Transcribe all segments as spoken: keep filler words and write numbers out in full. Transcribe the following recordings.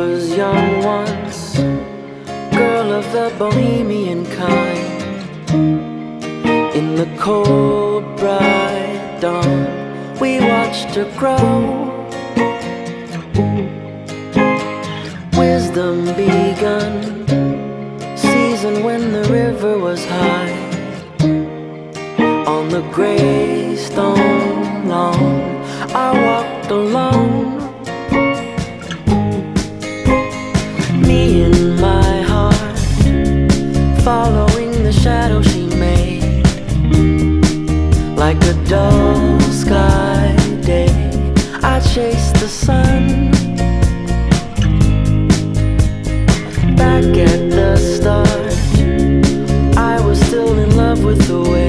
was young once, girl of the bohemian kind. In the cold, bright dawn, we watched her grow. Wisdom begun, season when the river was high. On the gray stone lawn, I walked alone. Me and my heart, following the shadow she made. Like a dull sky day, I chased the sun. Back at the start, I was still in love with the way.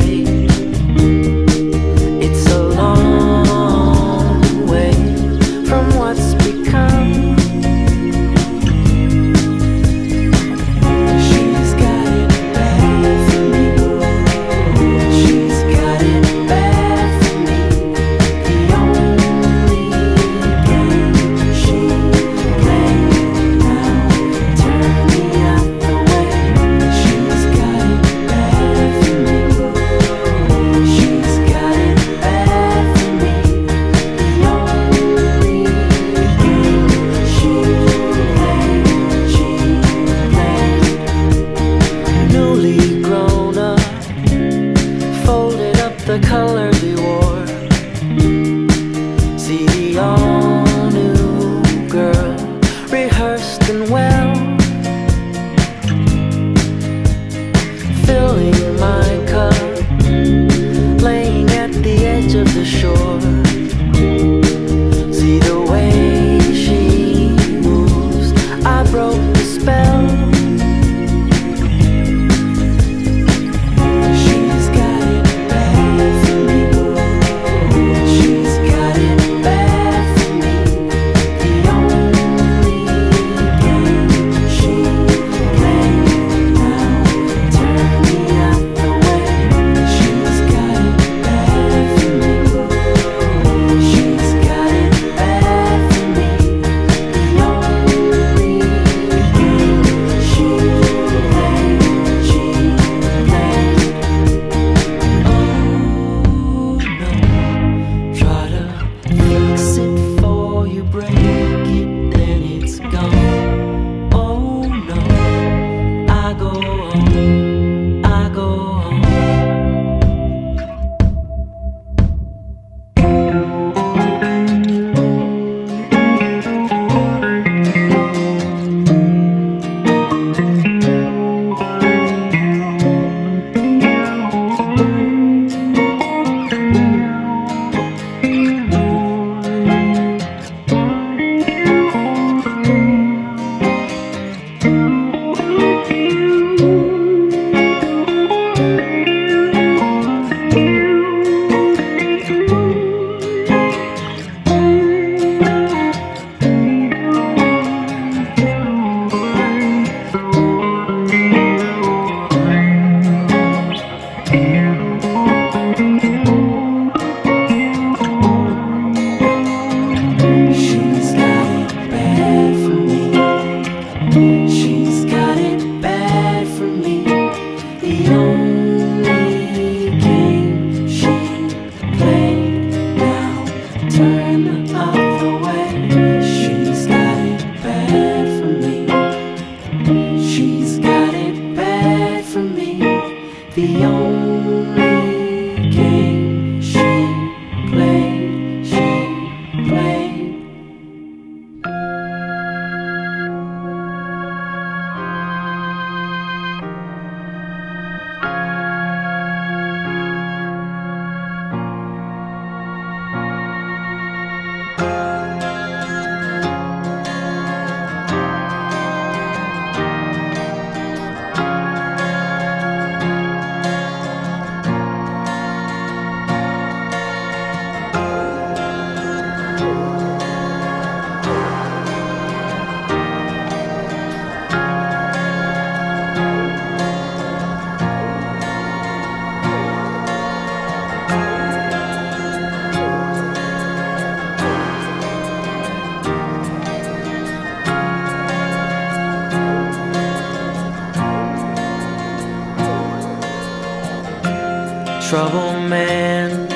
Troubleman,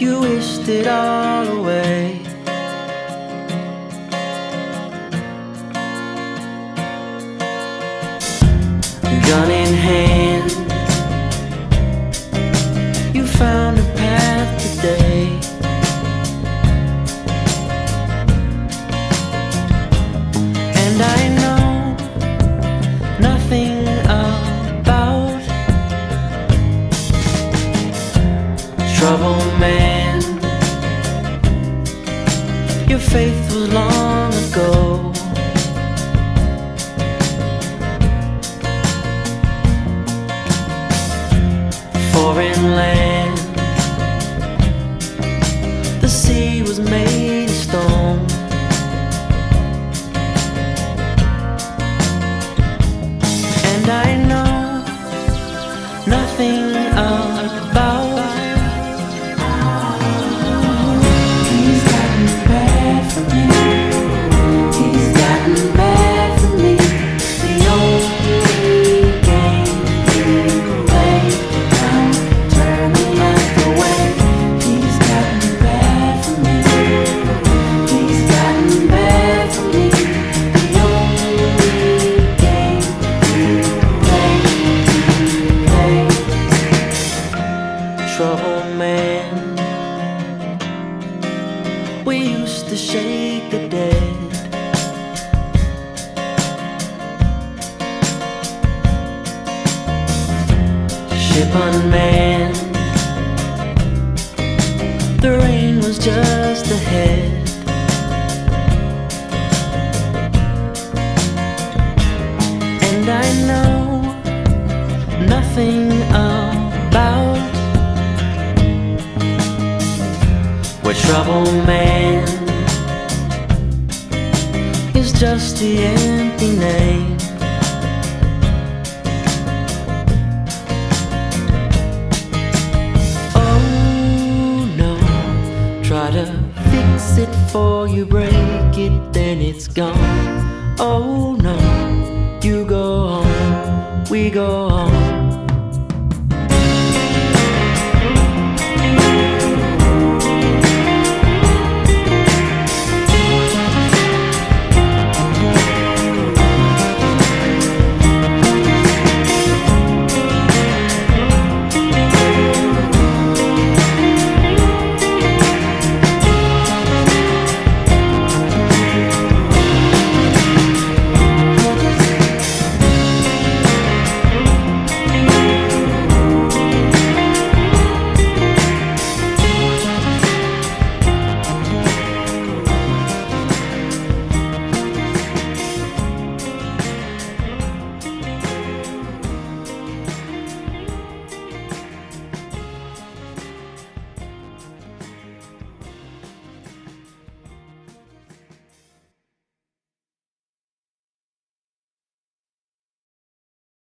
you wished it all away. Gun in hand, you found a path today. And I know nothing about Troubleman. Your faith was long ago. Foreign land, the sea was made of stone. And I know nothing about he's gotten bad for me. He's gotten bad for me. The only game you play. Troubleman, we used to shake the dead. Ship unmanned, the rain was just ahead. And I know nothing about where Troubleman is just the empty name. Oh no, try to fix it before you break it, then it's gone. Oh no, you go on, we go on.